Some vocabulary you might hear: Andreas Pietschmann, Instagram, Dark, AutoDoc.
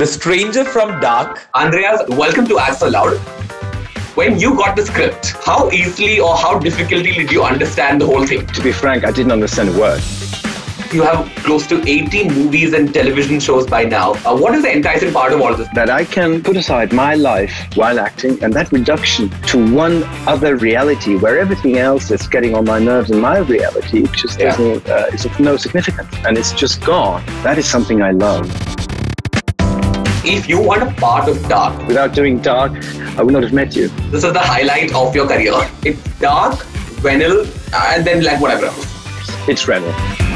the stranger from Dark. Andreas, welcome to Ask Aloud. When you got the script, how easily or how difficultly did you understand the whole thing? To be frank, I didn't understand a word. You have close to 80 movies and television shows by now. What is the enticing part of all this? That I can put aside my life while acting, and that reduction to one other reality where everything else is getting on my nerves and my reality just doesn't, it's of no significance and it's just gone. That is something I love. If you weren't a part of Dark, without doing Dark, I would not have met you. This is the highlight of your career. It's dark, venal, and then like whatever else. It's renal.